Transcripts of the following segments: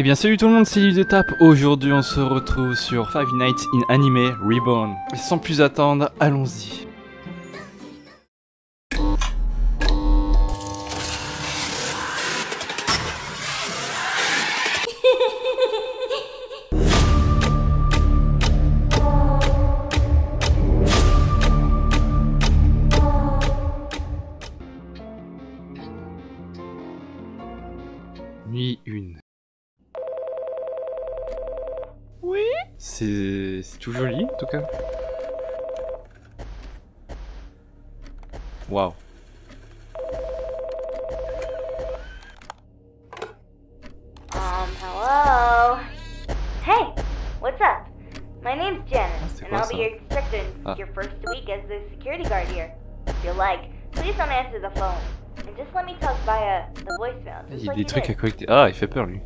Eh bien salut tout le monde, c'est Ludo Tap. Aujourd'hui on se retrouve sur Five Nights in Anime Reborn. Et sans plus attendre, allons-y. Nuit 1. Oui. C'est tout joli en tout cas. Waouh. Hello. Hey, what's up? My name's Janet, and I'll be your expectant your first week as the security guard here. If you like, please don't answer the phone. And just let me talk via the voicemail. Il y a des trucs à collecter. Ah, il fait peur lui.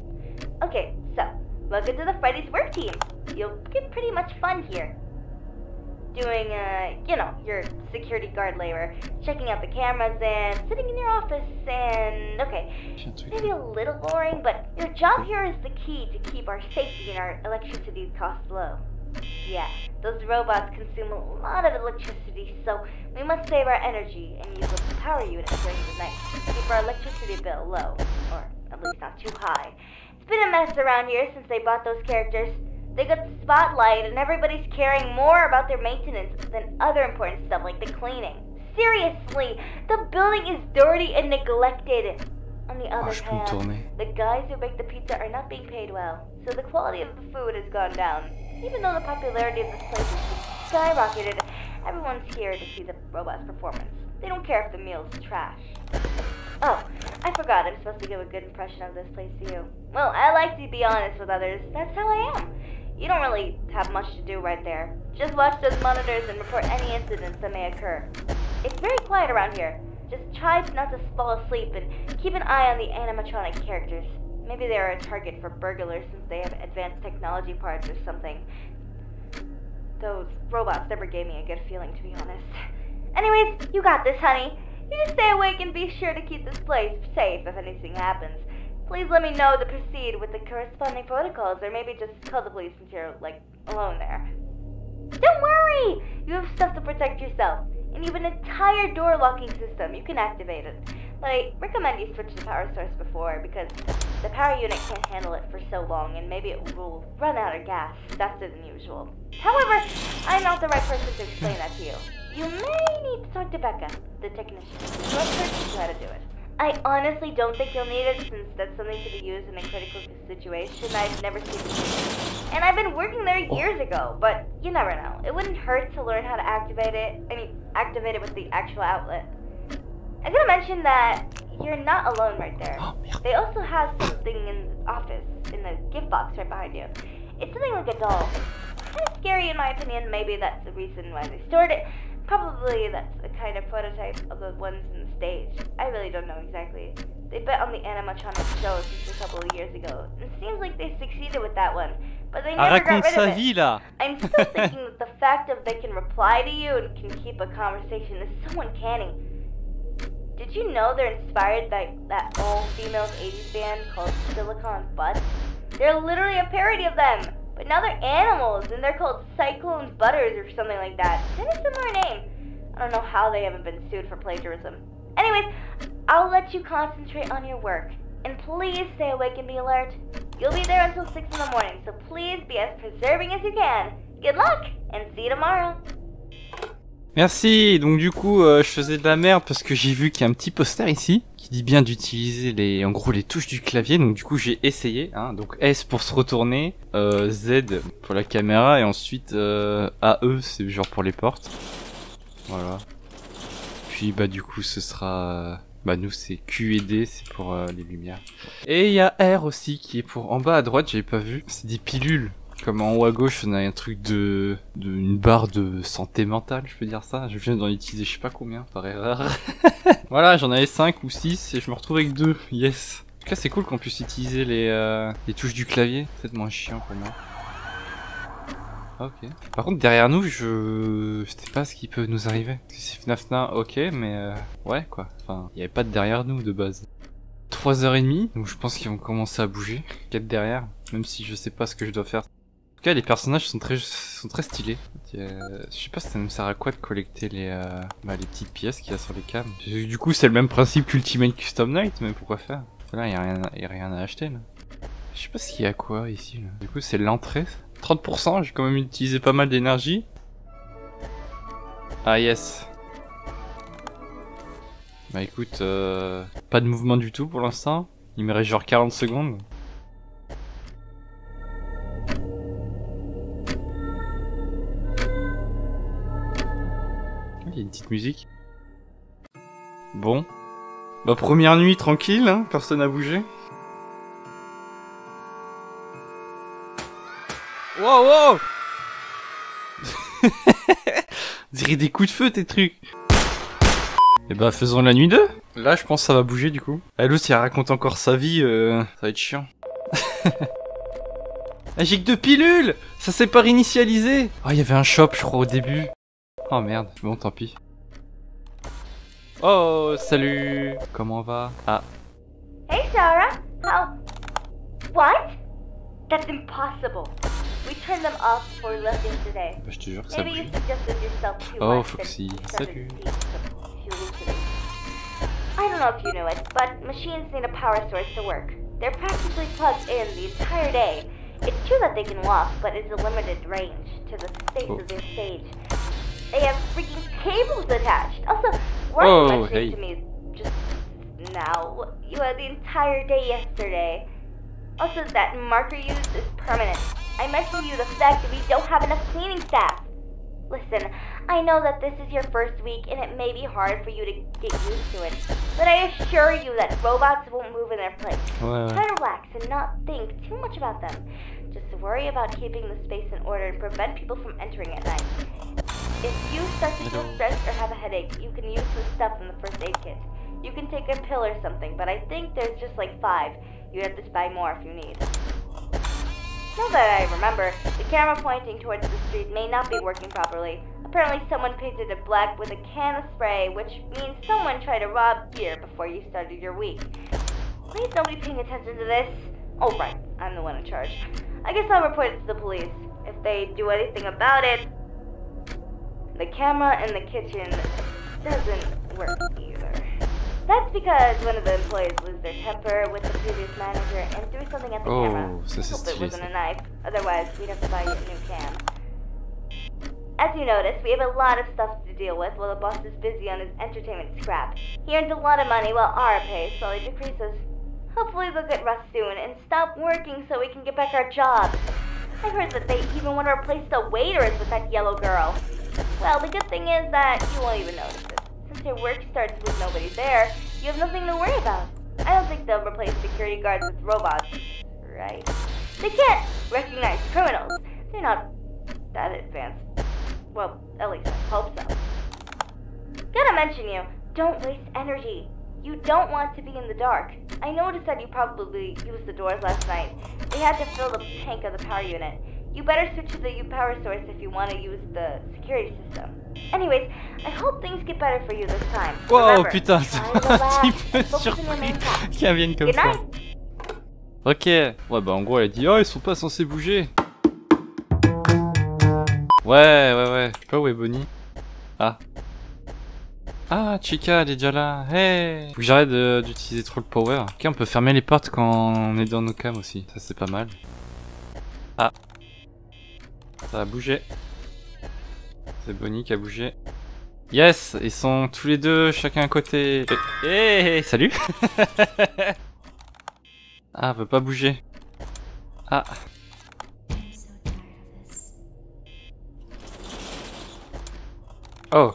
Okay, so welcome to the Freddy's work team. You'll get pretty much fun here. Doing, you know, your security guard labor, checking out the cameras and sitting in your office and okay, maybe a little boring, but your job here is the key to keep our safety and our electricity costs low. Yeah, those robots consume a lot of electricity, so we must save our energy and use the power units during the night to keep our electricity bill low, or at least not too high. It's been a mess around here since they bought those characters. They got the spotlight and everybody's caring more about their maintenance than other important stuff like the cleaning. Seriously, the building is dirty and neglected. On the other hand, the guys who make the pizza are not being paid well, so the quality of the food has gone down. Even though the popularity of this place has skyrocketed, everyone's here to see the robot's performance. They don't care if the meal's trash. Oh, I forgot I'm supposed to give a good impression of this place to you. Well, I like to be honest with others. That's how I am. You don't really have much to do right there. Just watch those monitors and report any incidents that may occur. It's very quiet around here. Just try not to fall asleep and keep an eye on the animatronic characters. Maybe they are a target for burglars since they have advanced technology parts or something. Those robots never gave me a good feeling, to be honest. Anyways, you got this, honey. You just stay awake and be sure to keep this place safe if anything happens. Please let me know to proceed with the corresponding protocols, or maybe just call the police since you're, like, alone there. Don't worry! You have stuff to protect yourself. And you have an entire door locking system. You can activate it. But I recommend you switch the power source before, because the power unit can't handle it for so long, and maybe it will run out of gas faster than usual. However, I'm not the right person to explain that to you. You may need to talk to Becca, the technician. Let her teach you how to do it. I honestly don't think you'll need it, since that's something to be used in a critical situation I've never seen before. And I've been working there years ago, but you never know. It wouldn't hurt to learn how to activate it. I mean, activate it with the actual outlet. I'm gonna mention that you're not alone right there. They also have something in the office, in the gift box right behind you. It's something like a doll. Kind of scary in my opinion. Maybe that's the reason why they stored it. Probably that's a kind of prototype of the ones in the stage. I really don't know exactly. They bet on the animatronic show since a couple of years ago. It seems like they succeeded with that one, but they never got rid of it. I'm still thinking that the fact that they can reply to you and can keep a conversation is so uncanny. Did you know they're inspired by that all-female 80s band called Silicon Buds? They're literally a parody of them! But now they're animals, and they're called Cyclone Butters or something like that. Kind of similar name. I don't know how they haven't been sued for plagiarism. Anyways, I'll let you concentrate on your work. And please stay awake and be alert. You'll be there until 6 in the morning, so please be as persevering as you can. Good luck, and see you tomorrow. Merci. Donc du coup, je faisais de la merde parce que j'ai vu qu'il y a un petit poster ici qui dit bien d'utiliser les, en gros, les touches du clavier. Donc du coup, j'ai essayé. Hein. Donc S pour se retourner, Z pour la caméra et ensuite AE c'est genre pour les portes. Voilà. Puis bah du coup, ce sera, bah nous c'est Q et D, c'est pour les lumières. Et il y a R aussi qui est pour en bas à droite. J'avais pas vu. C'est des pilules. Comme en haut à gauche, on a un truc de une barre de santé mentale, je peux dire ça. Je viens d'en utiliser je sais pas combien, par erreur. Voilà, j'en avais 5 ou 6 et je me retrouve avec 2, yes. En tout cas, c'est cool qu'on puisse utiliser les touches du clavier, c'est peut-être moins chiant pour moi. Ah, ok. Par contre, derrière nous, je sais pas ce qui peut nous arriver. Si c'est FNAFNA, ok, mais ouais, quoi. Enfin, il y avait pas de derrière nous, de base. 3h30, donc je pense qu'ils vont commencer à bouger, quête derrière, même si je sais pas ce que je dois faire. En tout cas, les personnages sont très stylés. Je sais pas si ça me sert à quoi de collecter les petites pièces qu'il y a sur les cams. Du coup, c'est le même principe qu'Ultimate Custom Night, mais pourquoi faire? Là, y a rien à acheter, là. Je sais pas ce qu'il y a quoi, ici, là. Du coup, c'est l'entrée. 30%, j'ai quand même utilisé pas mal d'énergie. Ah, yes. Bah écoute, pas de mouvement du tout pour l'instant. Il me reste genre 40 secondes. Il y a une petite musique. Bon. Bah première nuit tranquille, hein, personne n'a bougé. Wow, wow. On dirait des coups de feu tes trucs. Et bah faisons la nuit 2. Là je pense que ça va bouger du coup. Elle aussi elle raconte encore sa vie, ça va être chiant. Magique de pilule. Ça s'est pas réinitialisé. Oh il y avait un shop je crois au début. Oh merde, bon tant pis. Oh salut. Comment on va? Ah. Hey Sarah, help. What? That's impossible. We turned them off for lessons today. Bah, je te jure que ça bouge. Oh Foxy, salut. I don't know if you knew it, but machines need a power source to work. They're practically plugged in the entire day. It's true that they can walk, but it's a limited range to the space of their stage. They have freaking cables attached. Also, work machine to me just now. You had the entire day yesterday. Also, that marker used is permanent. I mentioned you the fact that we don't have enough cleaning staff. Listen, I know that this is your first week and it may be hard for you to get used to it, but I assure you that robots won't move in their place. Wow. Try to relax and not think too much about them. Just worry about keeping the space in order and prevent people from entering at night. If you start to feel stressed or have a headache, you can use the stuff in the first aid kit. You can take a pill or something, but I think there's just like 5. You have to buy more if you need. Now that I remember, the camera pointing towards the street may not be working properly. Apparently someone painted it black with a can of spray, which means someone tried to rob beer before you started your week. Why is nobody paying attention to this? Oh right, I'm the one in charge. I guess I'll report it to the police. If they do anything about it... The camera in the kitchen doesn't work either. That's because one of the employees lost their temper with the previous manager and threw something at the camera. I hope it wasn't a knife, otherwise we'd have to buy you a new cam. As you notice, we have a lot of stuff to deal with while the boss is busy on his entertainment scrap. He earns a lot of money while our pay slowly decreases. Hopefully they'll get rust soon and stop working so we can get back our jobs. I heard that they even want to replace the waiters with that yellow girl. Well, the good thing is that you won't even notice it. Since your work starts with nobody there, you have nothing to worry about. I don't think they'll replace security guards with robots, right? They can't recognize criminals. They're not that advanced. Well, at least I hope so. Gotta mention you, don't waste energy. You don't want to be in the dark. I noticed that you probably used the doors last night. They had to fill the tank of the power unit. You better switch to the power source if you want to use the security system. Anyways, I hope things get better for you this time. Wow, putain, c'est un petit peu surpris qu'elle vienne comme ça. Ok, ouais bah en gros elle a dit, oh ils sont pas censés bouger. Ouais, je sais pas où est Bonnie. Ah. Ah, Chica elle est déjà là, hey. Faut que j'arrête d'utiliser trop le power. Ok, on peut fermer les portes quand on est dans nos cams aussi, ça c'est pas mal. Ah. Ça a bougé. C'est Bonnie qui a bougé. Yes, ils sont tous les deux, chacun à côté. Hey, salut. Ah, veut pas bouger. Ah. Oh.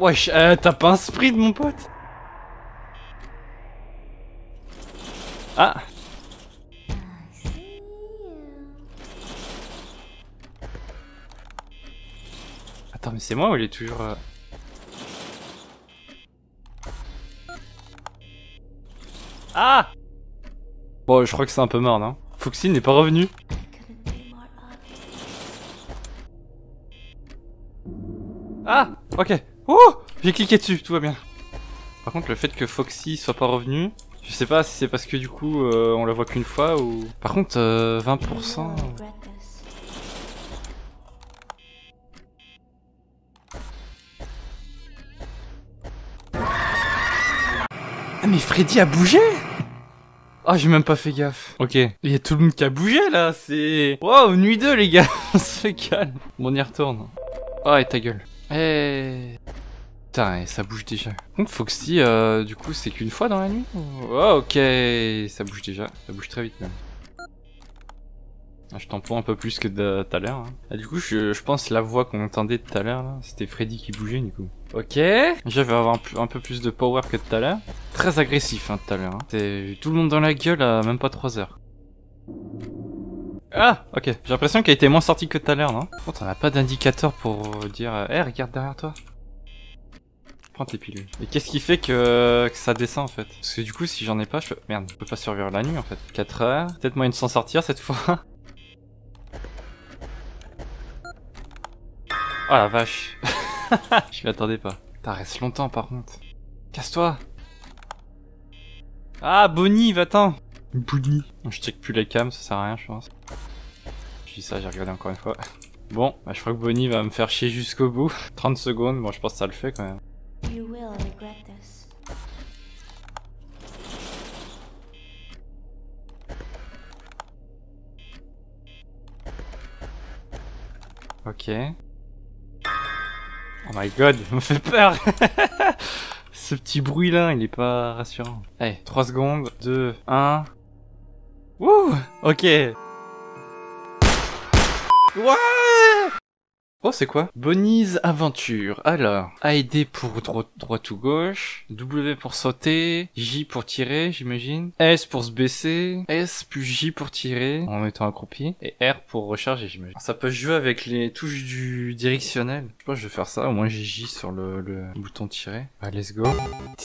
Wesh, t'as pas un sprint mon pote. Ah. Attends, mais c'est moi ou il est toujours... Ah! Bon, je crois que c'est un peu mort, non? Foxy n'est pas revenu. Ah! Ok. Oh! J'ai cliqué dessus, tout va bien. Par contre, le fait que Foxy soit pas revenu, je sais pas si c'est parce que du coup on la voit qu'une fois ou... Par contre, 20%... Ah mais Freddy a bougé. Ah, j'ai même pas fait gaffe. Ok. Il y a tout le monde qui a bougé là, c'est... Wow, nuit 2 les gars, on se calme. Bon, on y retourne. Oh, et ta gueule. Eh... Putain, ça bouge déjà. Donc Foxy, du coup, c'est qu'une fois dans la nuit. Oh, ok, ça bouge déjà. Ça bouge très vite même. Je tampon un peu plus que tout à l'heure. Ah, du coup, je pense la voix qu'on entendait tout à l'heure, c'était Freddy qui bougeait du coup. Ok. Déjà, je vais avoir un peu plus de power que tout à l'heure. Très agressif tout à l'heure. C'est tout le monde dans la gueule à même pas 3 heures. Ah, ok. J'ai l'impression qu'elle était moins sortie que tout à l'heure, non? Par contre, on n'a pas d'indicateur pour dire « Hey, regarde derrière toi !» Prends tes pilules. Et qu'est-ce qui fait que ça descend en fait? Parce que du coup, si j'en ai pas, je peux... Merde, je peux pas survivre la nuit en fait. 4 heures. Peut-être moyen de s'en sortir cette fois. Oh la vache. Je m'y attendais pas. Putain, reste longtemps par contre. Casse-toi. Ah, Bonnie, va-t'en. Bonnie. Je check plus les cams, ça sert à rien je pense. Je dis ça, j'ai regardé encore une fois. Bon, bah, je crois que Bonnie va me faire chier jusqu'au bout. 30 secondes, bon je pense que ça le fait quand même. You will regret this. Ok. Oh my god, il me fait peur. Ce petit bruit là, il est pas rassurant. Allez, 3 secondes, 2, 1. Wouh! Ok. What? Oh, c'est quoi? Bonnie's aventure. Alors, AD pour droite ou gauche, W pour sauter, J pour tirer, j'imagine, S pour se baisser, S plus J pour tirer, en étant accroupi, et R pour recharger, j'imagine. Ça peut jouer avec les touches du directionnel. Je pense que je vais faire ça, au moins j'ai J sur le bouton tirer. Bah, let's go.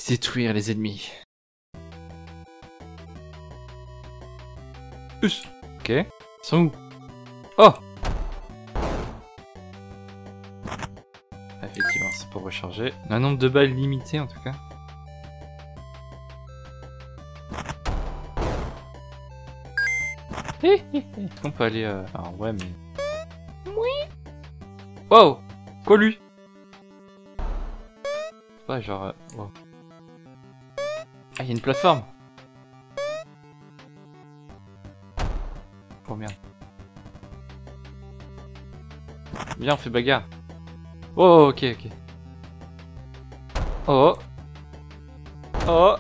Détruire les ennemis. Us. Ok. Ils sont où? Oh! Effectivement, c'est pour recharger. Un nombre de balles limité en tout cas. On peut aller... Alors ouais mais... Oui. Wow. Quoi lui? Ouais genre... Wow. Ah, il y a une plateforme. Oh merde. Viens, on fait bagarre. Oh, ok, ok. Oh. Oh.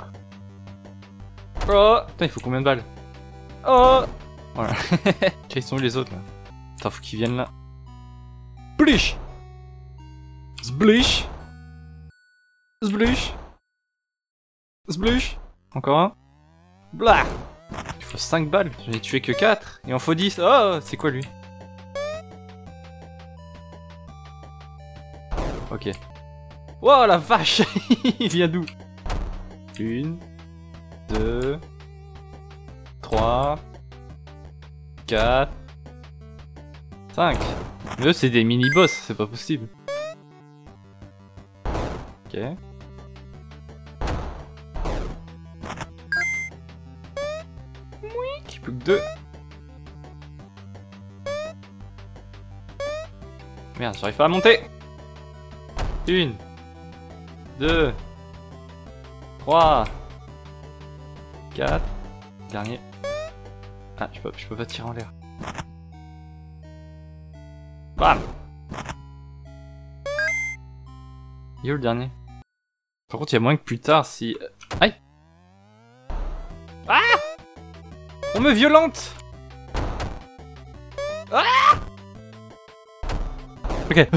Oh. Putain, il faut combien de balles? Oh. Voilà. Ils sont où les autres là? Putain, faut qu'ils viennent là. Splish. Splish. Splish. Splish. Encore un. Blah. Il faut 5 balles. J'en ai tué que 4. Il en faut 10. Oh, c'est quoi lui? Ok. Wow, la vache. Il vient d'où? 1, 2, 3, 4, 5. Mais eux, c'est des mini-boss, c'est pas possible. Ok. Oui, plus que 2. Merde, j'arrive pas à monter. 1, 2, 3, 4. Dernier. Ah, je peux pas tirer en l'air. Bam. Il est où le dernier? Par contre, il y a moyen que plus tard, si... Aïe. Ah. On me violente. Ah. Ok.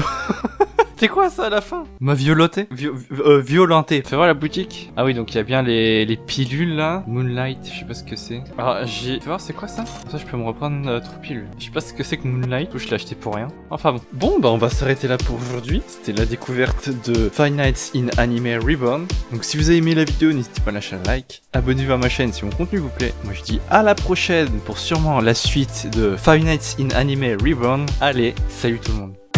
C'est quoi ça à la fin? M'a violenté. Violenté. Fais voir la boutique. Ah oui, donc il y a bien les pilules là. Moonlight, je sais pas ce que c'est. Alors j'ai... Fais voir c'est quoi ça? Ça je peux me reprendre 3 pilules. Je sais pas ce que c'est que Moonlight, ou je l'ai acheté pour rien. Enfin bon. Bon bah on va s'arrêter là pour aujourd'hui. C'était la découverte de Five Nights in Anime Reborn. Donc si vous avez aimé la vidéo, n'hésitez pas à lâcher un like. Abonnez-vous à ma chaîne si mon contenu vous plaît. Moi je dis à la prochaine pour sûrement la suite de Five Nights in Anime Reborn. Allez, salut tout le monde.